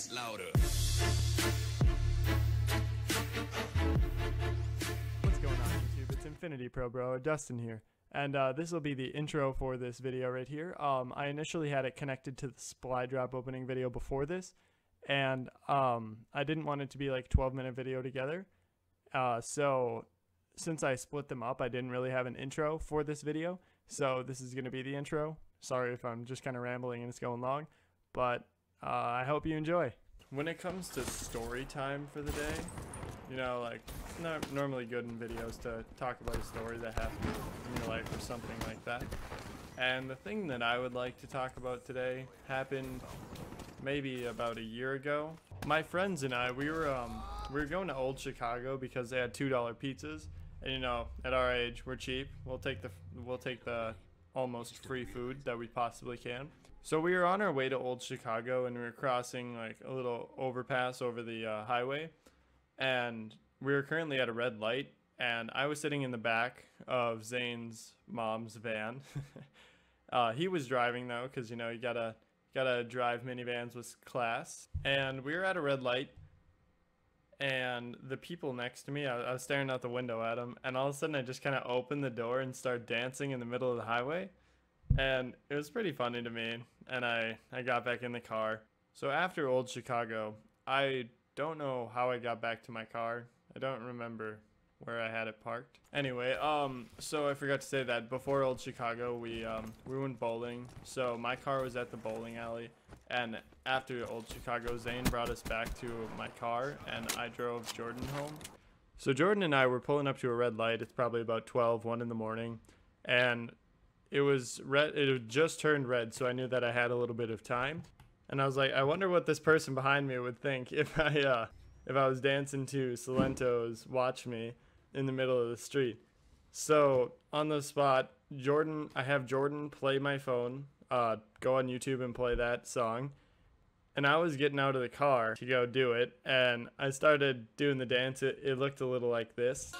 It's louder. What's going on, YouTube? It's Infinity Pro Bro, Dustin here. And this will be the intro for this video right here. I initially had it connected to the supply drop opening video before this, and I didn't want it to be like a 12-minute video together. So since I split them up, I didn't really have an intro for this video. So this is going to be the intro. Sorry if I'm just kind of rambling and it's going long, but I hope you enjoy. When it comes to story time for the day, you know, like, not normally good in videos to talk about a story that happened in your life or something like that. And the thing that I would like to talk about today happened maybe about a year ago. My friends and I, we were going to Old Chicago because they had $2 pizzas, and you know, at our age, we're cheap. We'll take the almost free food that we possibly can. So we were on our way to Old Chicago, and we were crossing like a little overpass over the highway, and we were currently at a red light, and I was sitting in the back of Zane's mom's van. He was driving though, because you know, you gotta drive minivans with class. And we were at a red light, and the people next to me, I was staring out the window at them, and all of a sudden I just kind of opened the door and started dancing in the middle of the highway, and it was pretty funny to me. And I got back in the car. So after Old Chicago, I don't know how I got back to my car. I don't remember where I had it parked. Anyway, so I forgot to say that before Old Chicago, we went bowling. So my car was at the bowling alley. And after Old Chicago, Zane brought us back to my car, and I drove Jordan home. So Jordan and I were pulling up to a red light. It's probably about 1 in the morning, and it was red. It had just turned red, so I knew that I had a little bit of time. And I was like, I wonder what this person behind me would think if I was dancing to Salento's "Watch Me" in the middle of the street. So on the spot, I have Jordan play my phone. Go on YouTube and play that song, and I was getting out of the car to go do it, and I started doing the dance. It looked a little like this.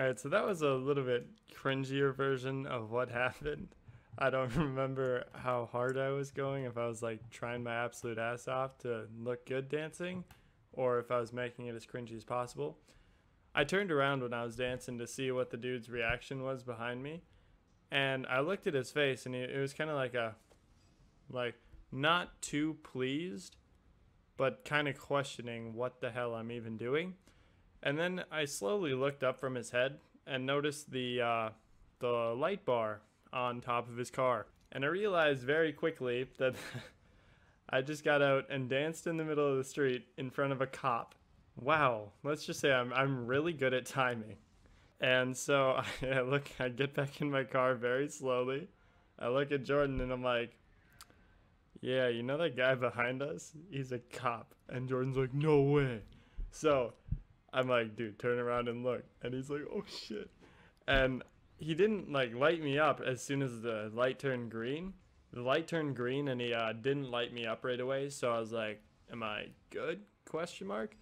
Alright, so that was a little bit cringier version of what happened. I don't remember how hard I was going, if I was like trying my absolute ass off to look good dancing, or if I was making it as cringy as possible. I turned around when I was dancing to see what the dude's reaction was behind me, and I looked at his face, and it was kind of like not too pleased, but kind of questioning what the hell I'm even doing. And then I slowly looked up from his head and noticed the light bar on top of his car. And I realized very quickly that I just got out and danced in the middle of the street in front of a cop. Wow, let's just say I'm really good at timing. And so I get back in my car very slowly. I look at Jordan and I'm like, yeah, you know that guy behind us? He's a cop. And Jordan's like, no way. So I'm like, dude, turn around and look. And he's like, oh shit. And he didn't like light me up as soon as the light turned green. The light turned green, and he didn't light me up right away. So I was like, am I good? Question mark.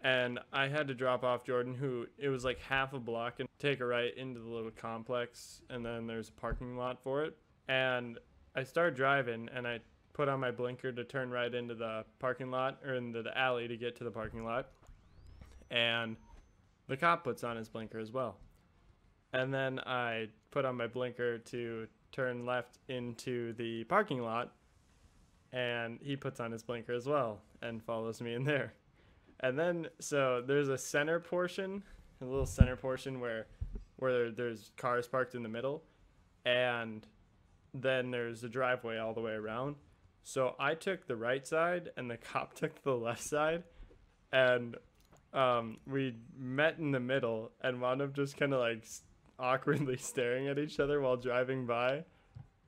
And I had to drop off Jordan, who it was like half a block, and take a right into the little complex. And then there's a parking lot for it. And I started driving, and I put on my blinker to turn right into the parking lot, or into the alley to get to the parking lot. And the cop puts on his blinker as well. And then I put on my blinker to turn left into the parking lot, and he puts on his blinker as well and follows me in there. And then, so there's a center portion, a little center portion where there's cars parked in the middle, and then there's a driveway all the way around. So I took the right side, and the cop took the left side, and we met in the middle and wound up just kind of like awkwardly staring at each other while driving by.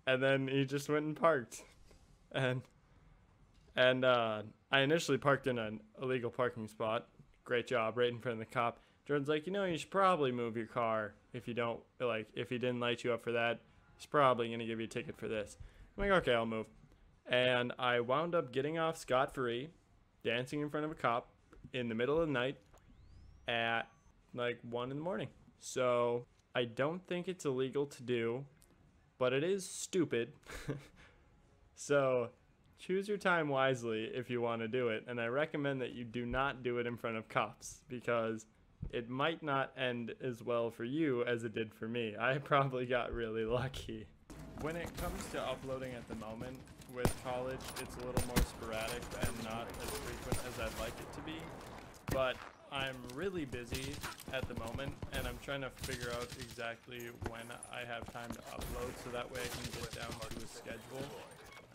And then he just went and parked, and I initially parked in an illegal parking spot. Great job, right in front of the cop. Jordan's like, you know, you should probably move your car. If you don't, like, if he didn't light you up for that, he's probably gonna give you a ticket for this. I'm like, okay, I'll move. And I wound up getting off scot-free, dancing in front of a cop in the middle of the night at like 1 in the morning. So I don't think it's illegal to do, but it is stupid. So choose your time wisely if you want to do it. And I recommend that you do not do it in front of cops, because it might not end as well for you as it did for me. I probably got really lucky. When it comes to uploading at the moment, with college, it's a little more sporadic and not as frequent as I'd like it to be. But I'm really busy at the moment, and I'm trying to figure out exactly when I have time to upload, so that way I can get down to a schedule.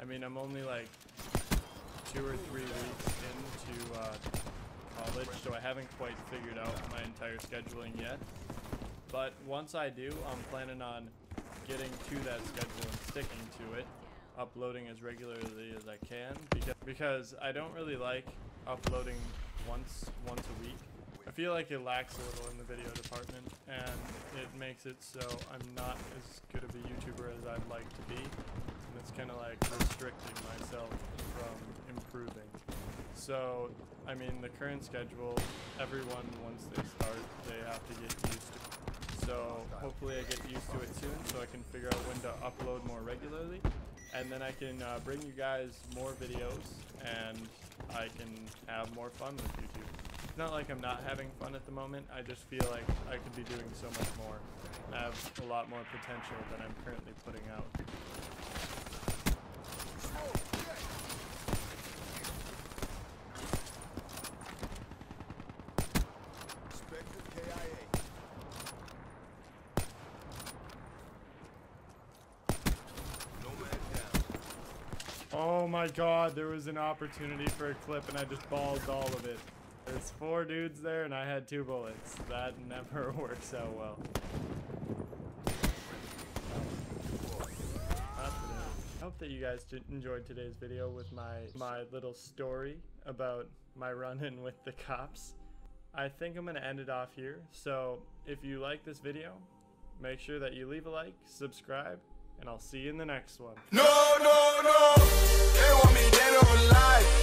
I mean, I'm only like 2 or 3 weeks into college, so I haven't quite figured out my entire scheduling yet. But once I do, I'm planning on getting to that schedule and sticking to it, uploading as regularly as I can, because I don't really like uploading once a week. I feel like it lacks a little in the video department, and it makes it so I'm not as good of a YouTuber as I'd like to be, and it's kind of like restricting myself from improving. So I mean, the current schedule, everyone once they start they have to get used to it. So hopefully I get used to it soon, so I can figure out when to upload more regularly, and then I can bring you guys more videos, and I can have more fun with YouTube. It's not like I'm not having fun at the moment, I just feel like I could be doing so much more. I have a lot more potential than I'm currently putting out. Oh my god, there was an opportunity for a clip and I just balled all of it. There's 4 dudes there and I had 2 bullets. That never works out well. I hope that you guys enjoyed today's video with my little story about my run-in with the cops. I think I'm going to end it off here. So if you like this video, make sure that you leave a like, subscribe, and I'll see you in the next one. No, no, no. They want me dead or alive.